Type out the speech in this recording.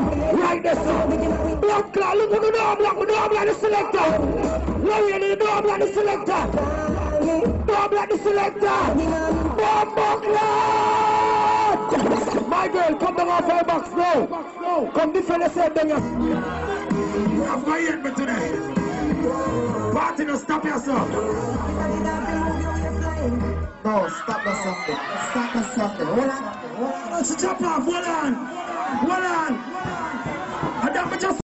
right there, sir. Black cloud, look at the door, black, the selector. Lawyer, the door, black, the selector. Door, black, the selector. Bomb cloud. My girl, come down off her box now. Come different, said Dennis. I've got you me today. Party, don't stop yourself. No, stop us something. Stop us something. Hold on. Let's chop off. Hold on. Hold on. I don't just.